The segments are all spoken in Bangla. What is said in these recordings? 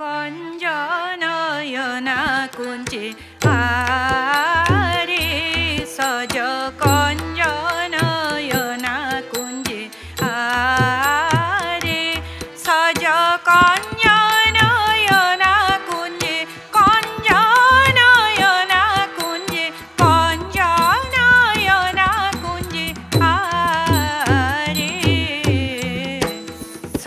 কঞ্জনয়না কুঞ্চে আরে সজ কঞ্জনয়না কুঞ্জে আরে সজ কঞ্জনয়না কুঞ্জে কঞ্জনয়না কুঞ্জে কঞ্জনয়না কুঞ্জে আরে সজ সজ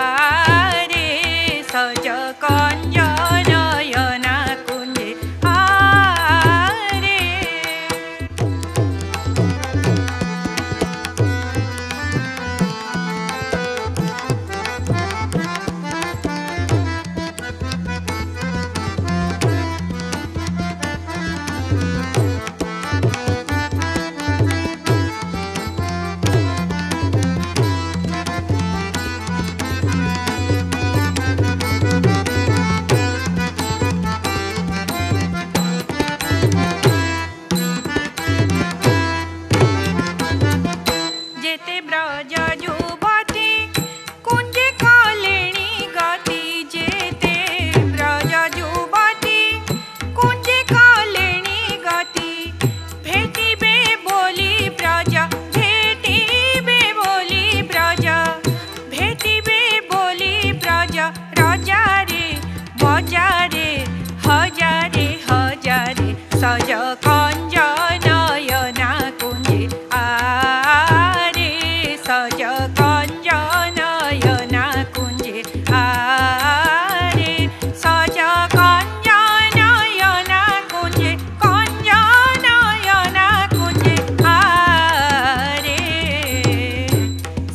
কঞ্জনয়না কুঞ্জে আরে সজ কঞ্জনয়না কুঞ্জে আরে সজ কঞ্জনয়না কুঞ্জে কঞ্জনয়না কুঞ্জে আরে সজ কঞ্জনয়না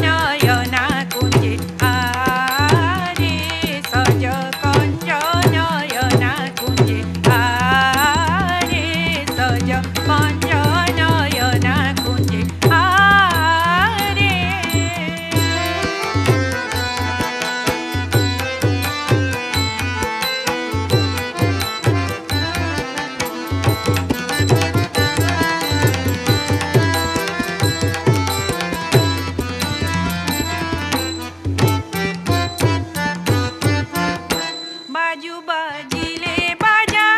কুঞ্জে আরে সজ বাজিলে বাজা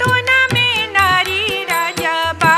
তো নামে নারী রাজা বা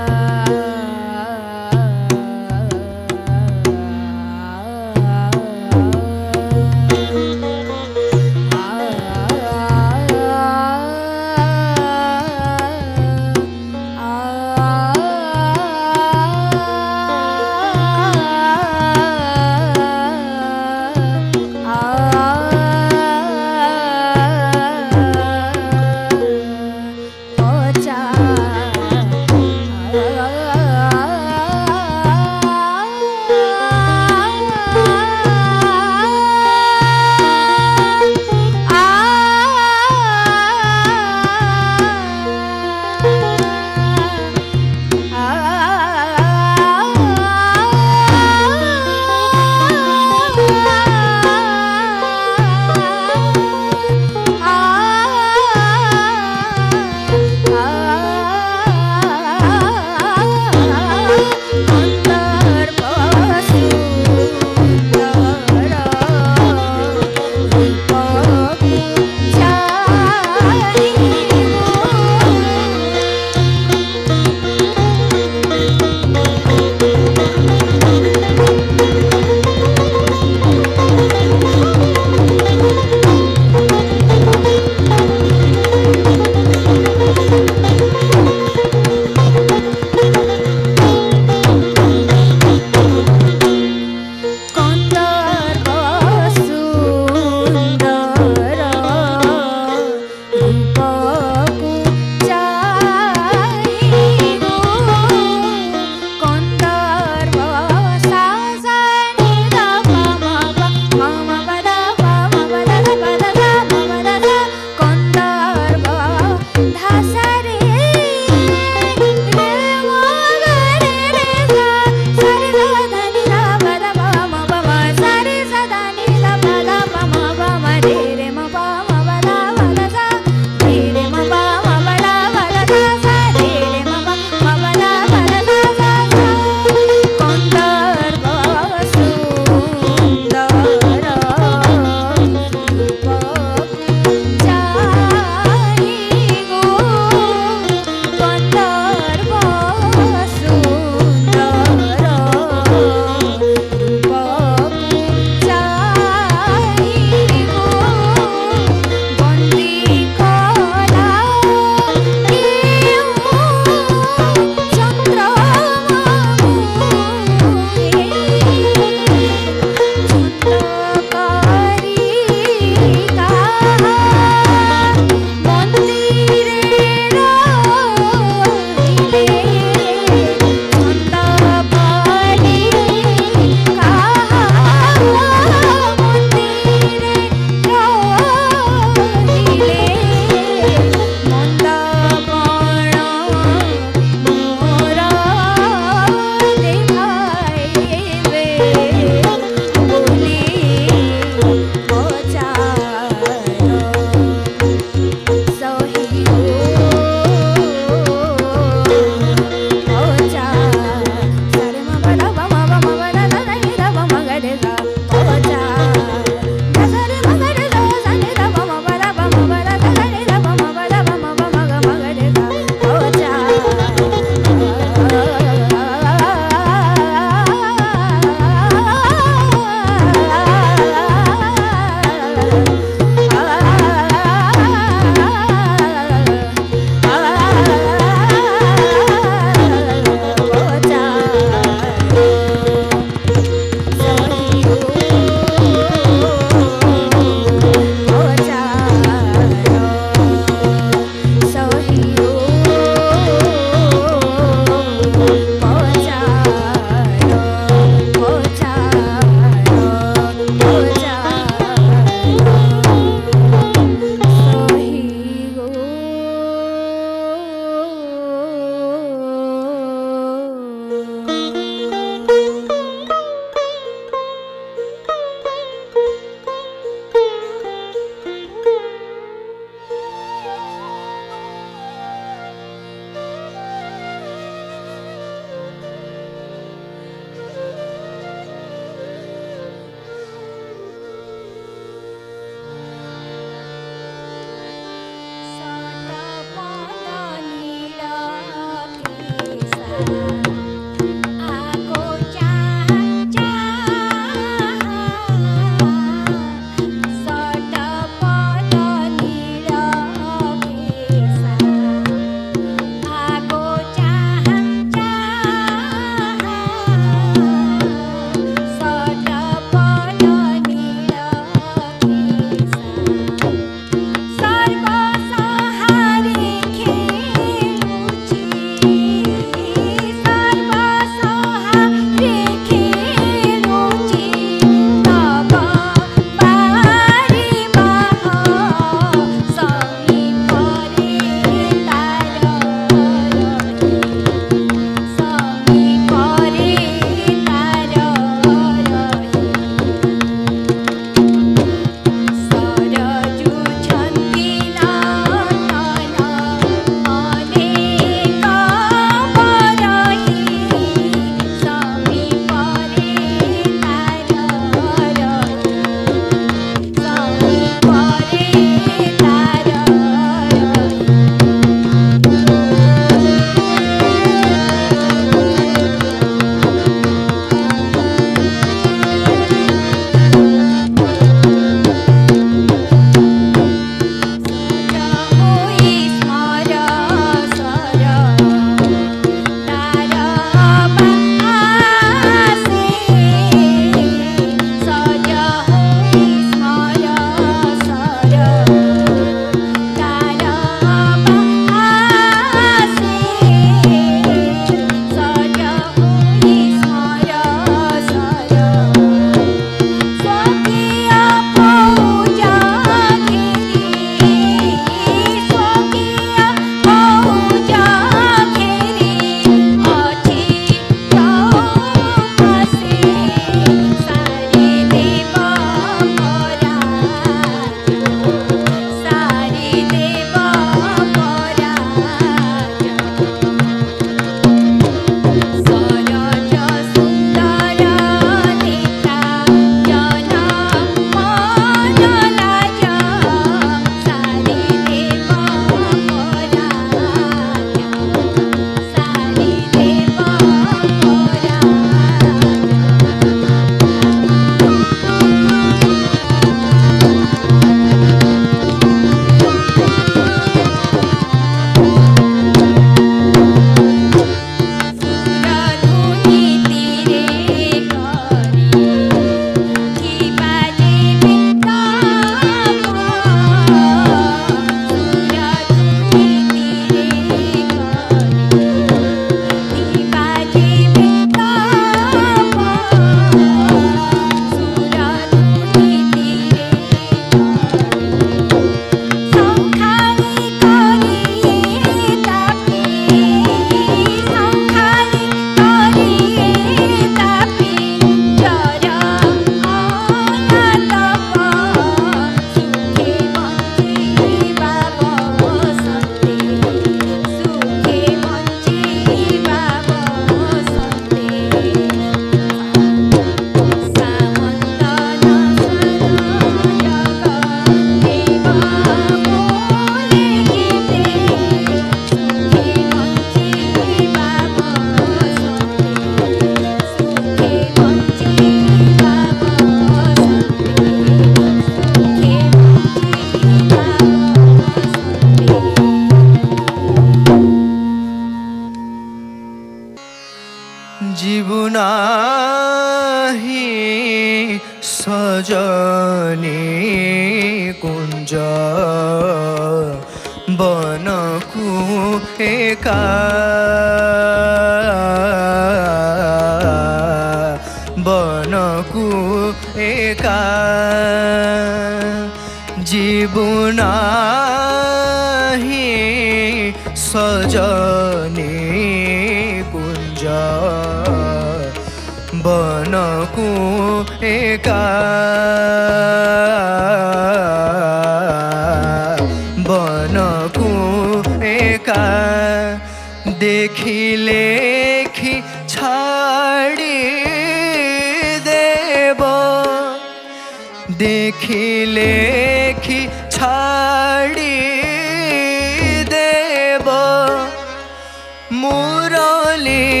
মুরলি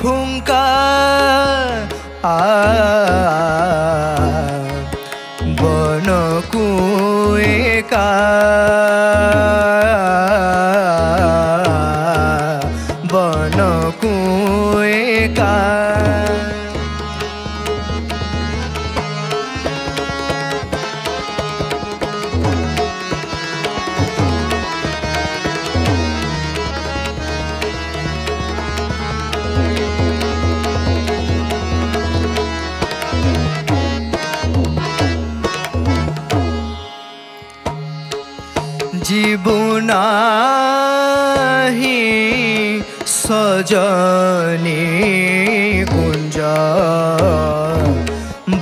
ফুঙ্কার বনকুয়েকা বনকুয়েকা জীবনাহি সজনি কুঞ্জ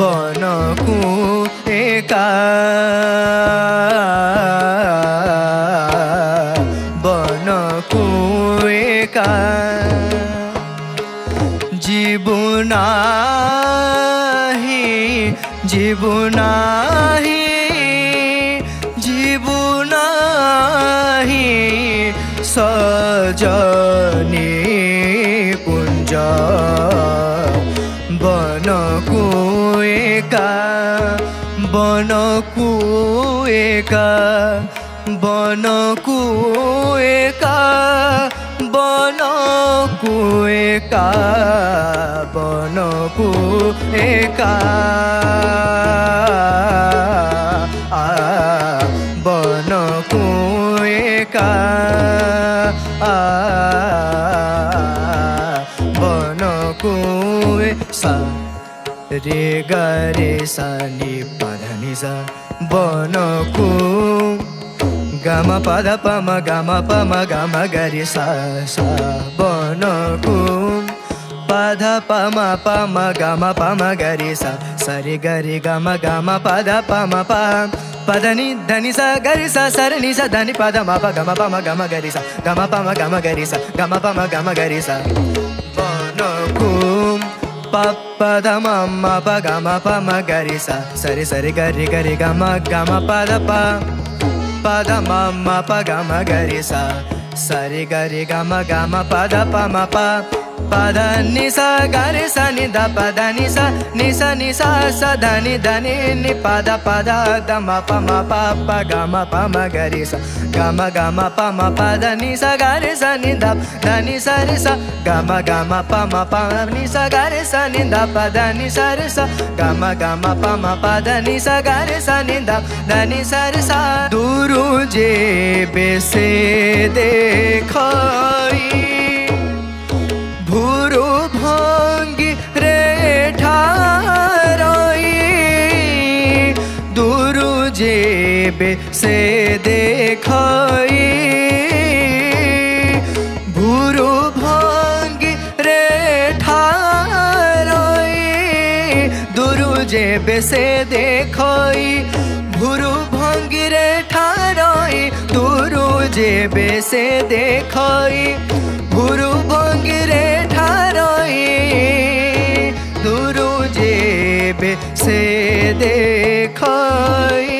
বনকুয়েকা বনকুয়েকা জীবনাহি জীবনাহি সজনি কুঞ্জ বনকুয়েকা বনকুয়েকা বনকুয়েকা বনকুয়েকা বনকুয়েকা বনকুয়েকা বনকুয়ে সা রে গা রে সা নি পা ধা নি সা বনকু গা মা পা ধা পা মা গা রে সা সা বনকু পা ধা পা মা গা রে সা সা রে গা মা পা পা পাদানি ধনি সা গরি সা সরনি সা ধনি পাদ মা গা মা গরি সা গা মা গরি সা গা মা গরি সা বনকুম পাদ মা পা মা গরি সা সরে সরে গরি গরি গা মা পাদ মা পা গা মা গরি সা সরে গরি গা মা পা পাদ নি সা গরি সা নি দা পাদ নি সা ধনি ধনি নি পাদ পাদ মা পা মা পা মা গরি গা মা পাদ নি সা গরি সা নি দা ধনি সা রে সা গা মা পা নি সা গরি সা নি দা পাদ নি সা রে সা গা মা পাদ নি সা গরি সা নি দা ধনি সা রে সা দুরু যে বেসে দেখাই ভুরু ভঙ্গি রে ঠারই দুরু জেবে সে দেখাই ভুরু ভঙ্গি রে ঠারই দুরু জেবে সে দেখাই ভুরু ভঙ্গি রে ঠারই দুরু জেবে সে দেখাই ভুরু ভঙ্গি রে সে দেখাই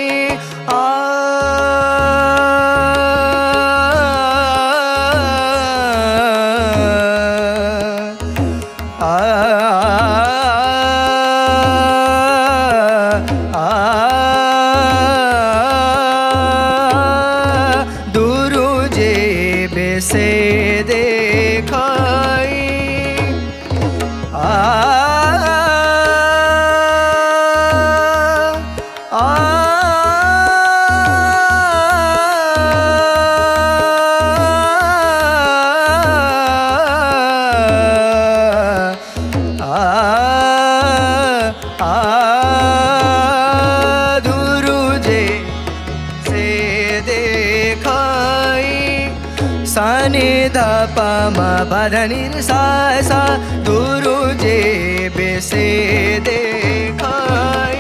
দুরু যে বেসে দেখাই সানি দা পা মা পা ধা নি সা সা দুরু জে বেসে দেখাই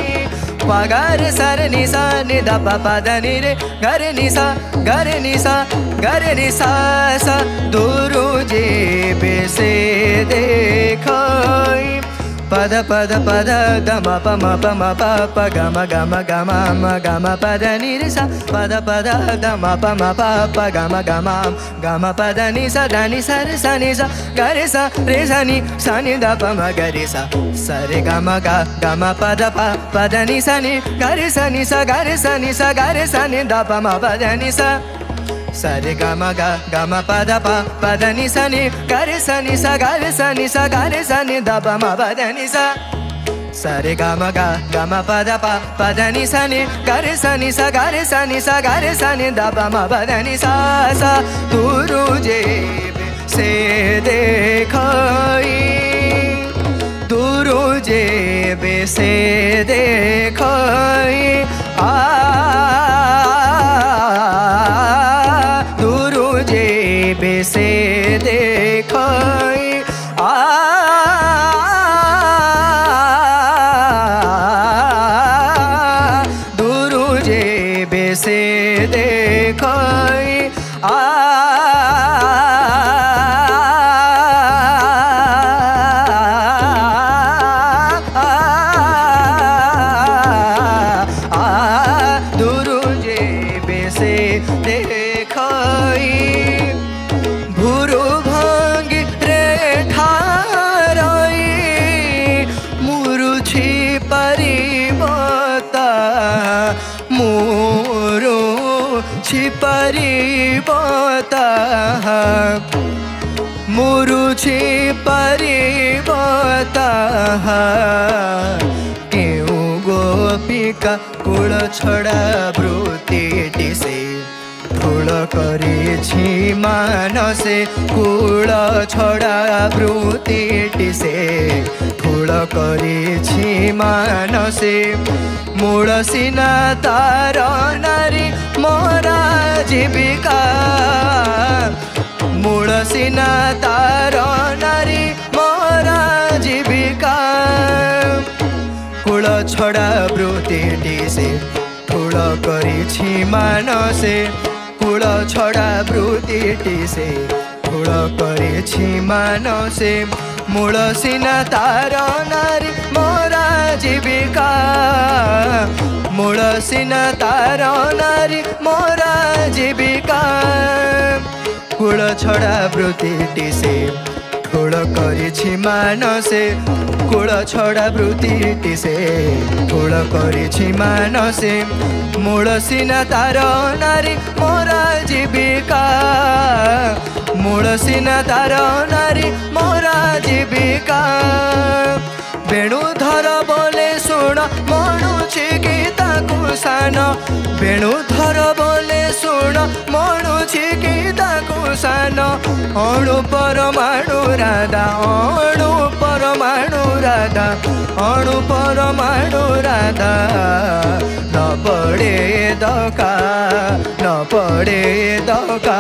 পা গা রে সা রে নি সা নি দা পা পা ধা নি রে গা রে নি সা গা রে নি সা গা রে নি সা সা দুরু জে বেসে দেখাই pada pada pada gama pa ma pa ma pa pa gama gama gama ma gama pada ni re sa pada pada gama pa ma pa pa gama gama gama pada ni sa re sa re sa ni da pa ma ga re sa sa re gama ga gama pada pa pada ni sa ga re sa ni da pa ma pa ni sa Sare gama ga gama pada ni sa gare sa ni da pa ma pada ni sa Sare gama ga gama pada ni sa gare sa ni da pa ma pada ni sa sa Duru jeb se dekhai Duru jeb se dekhai से देखाई आ दूरू जेब से देखाई आ दूरू जेब से देखाई মুরুছি পরিবতহ কেউ গোপিকা কুল ছড়া বৃত্তিটি সে ভুল করেছি মানসে কুল ছড়া বৃত্তিটি সে ভুল করেছি মানসে মূল সিনা তার নারী মোরা জীবিকা মূল সিনা তার নারী মোরা জীবিকা কুল ছড়া বৃত্তিটি সে কুল করেছি মানসে কুল ছড়া বৃত্তিটি সে কুল করেছি মানসে মূল সিনা তার নারী মোরা জীবিকা মূল সিনা তার নারী মোরা জীবিকা কুল ছড়া বৃত্তিটি সে কুল করেছি মানসে কুল ছড়া বৃত্তিটি সে কুল করেছি মানসে মূল সিনা তার নারী মোরা জীবিকা মূল সিনা তার নারী মোরা জীবিকা বেণুধর বলে শোণ মণুছি গীতা কুসান বেণুধর বলে শোণ মণুছি গীতা কুসান অণু পরমাণু রাধা ন পড়ে দকা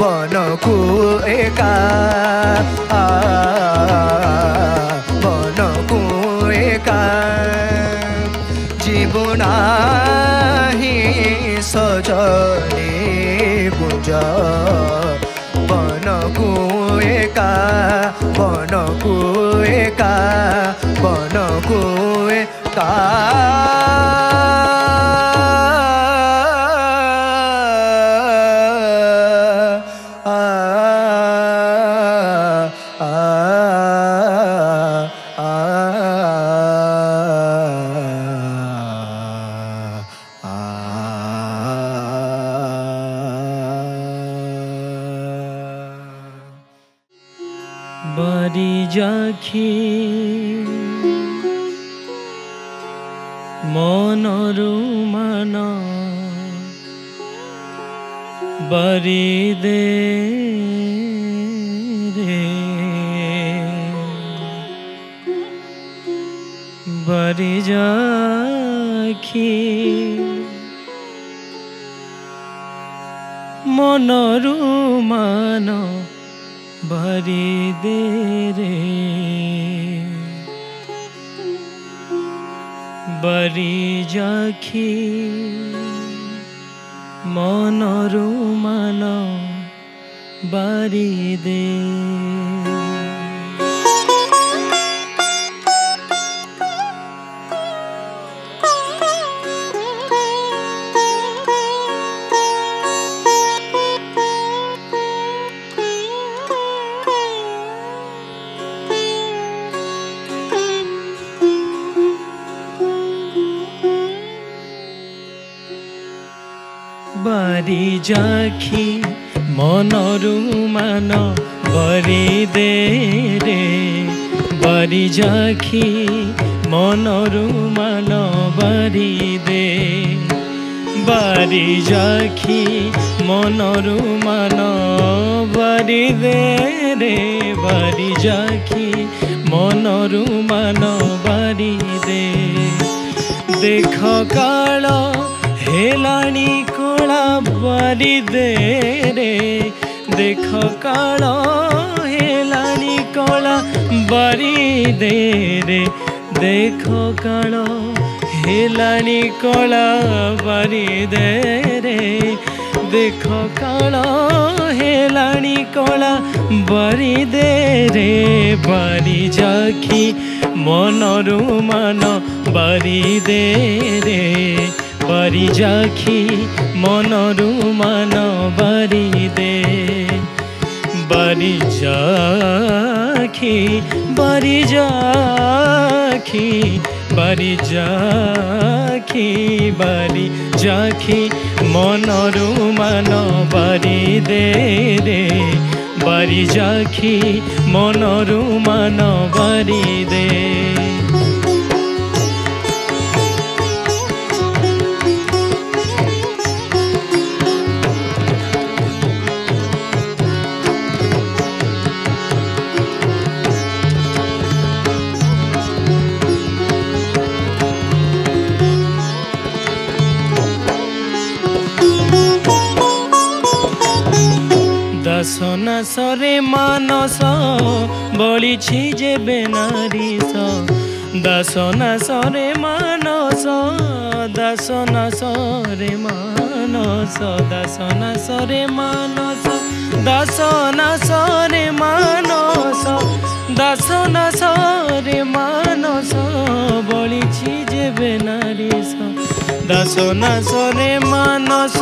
বনকু একা জীবনাহি সজনে গুঞ্জ বনকু একা বারি যাখি মনরু মন বারি দে রে বারি যাখি মনরু মন भरी दे रे बरी जाखी मनरु मन বাড়ি দে। বারি যাখি মনরুমান বরি দে রে, বারি যাখি মনরুমান বরি দে, বারি যাখি মনরুমান বরি দে রে, বারি যাখি মনরুমান বরি দে। দেখ কাল হেলানি কোলা বারি দে রে, দেখ কাল হেলানি কোলা বারি দে রে, দেখ কাল হেলানি কোলা বারি দে রে, দেখ কাল হেলানি কোলা বারি দে রে। বারি যাখি মনরু মান বারি দে রে, বারি যাখি মনরু মান বারি দে, বারি যাখি বারি যাখি বারি যাখি বারি যাখি মনরু মান বারি দে রে, বারি যাখি মনরু মান বারি দে। দাসনাসরে মানস বলিছি যে বেনারিস, দাসনাসরে মানস, দাসনাসরে মানস, দাসনাসরে মানস, দাসনাসরে মানস, দাসনাসরে মানস বলিছি যে বেনারিস, দাসনাসরে মানস।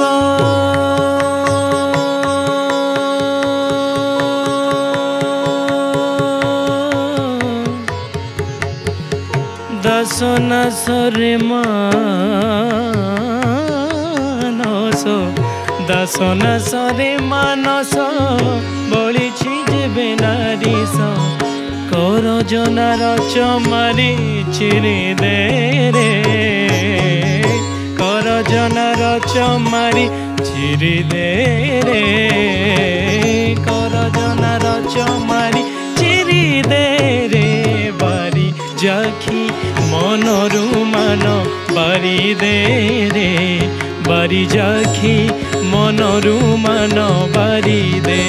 দাসনাসরে মানস, দাসনাসরে মানস বলিছি যে বেনারিস, করজনার চমারি চিরে দে রে, করজনার চমারি চিরে দে রে, করজনার চমারি চিরে দে রে। বারি যাখি মনরু মান বারি দে রে, বারি যাখি মনরু মান বারি দে,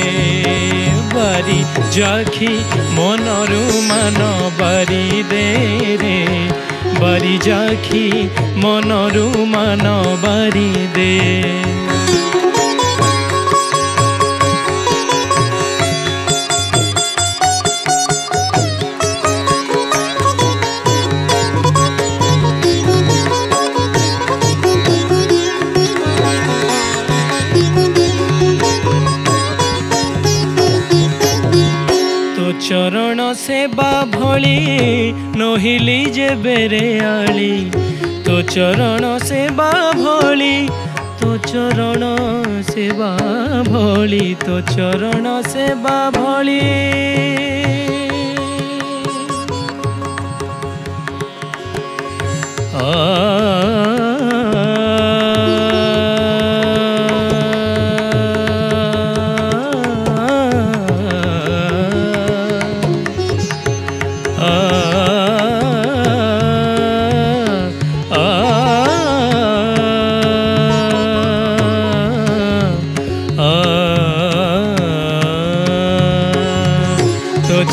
বারি যাখি মনরু মান বারি দে রে, বারি যাখি মনরু মান বারি দে। চরণ সেবা ভলি নহিলি যে বেরে আলি, তো চরণ সেবা ভলি, তো চরণ সেবা ভলি, তো চরণ সেবা ভলি,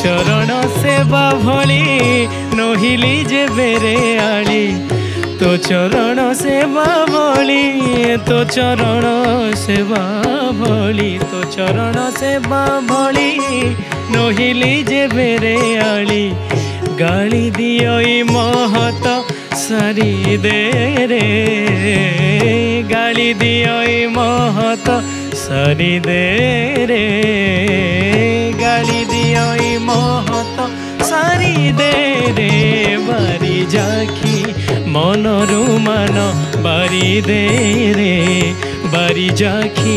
চরণ সেবা ভলি নহিলি যে বেরে আলি, তো চরণ সেবা বলি, তো চরণ সেবা বলি, তো চরণ সেবা বলি, নহিলি যে বেরে আলি। গালি দিও ই মহত সারি দে রে, গালি দিও ই মহত সারি দে রে, গালি দিও ই মহত সারি দে রে। বারি যাখি মনরু মান বারি দে রে, বারি যাখি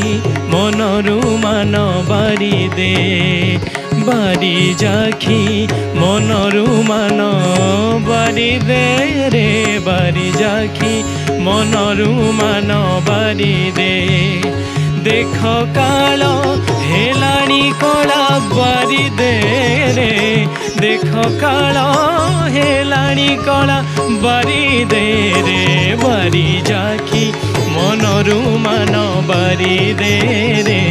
মনরু মান বারি দে, বারি যাখি মনরু মান বারি দে রে, বারি যাখি মনরু মান বারি দে। দেখ কাল হেলানি কলা বারি দে রে, দেখ কাল হেলানি কলা বারি দে রে, বারি যাখি মনরু মান বারি দে রে,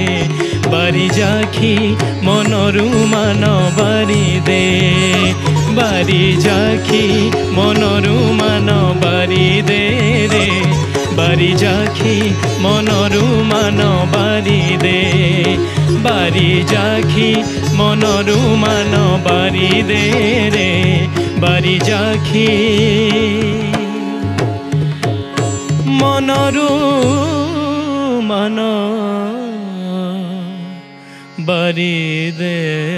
বারি যাখি মনরু মান বারি দে, বারি যাখি মনরু মান বারি দে রে, বারি যাখি মনরু মান বারি দে, বারি যাখি মনরু মান বারি দে রে, বারি যাখি মনরু মান বারি দে।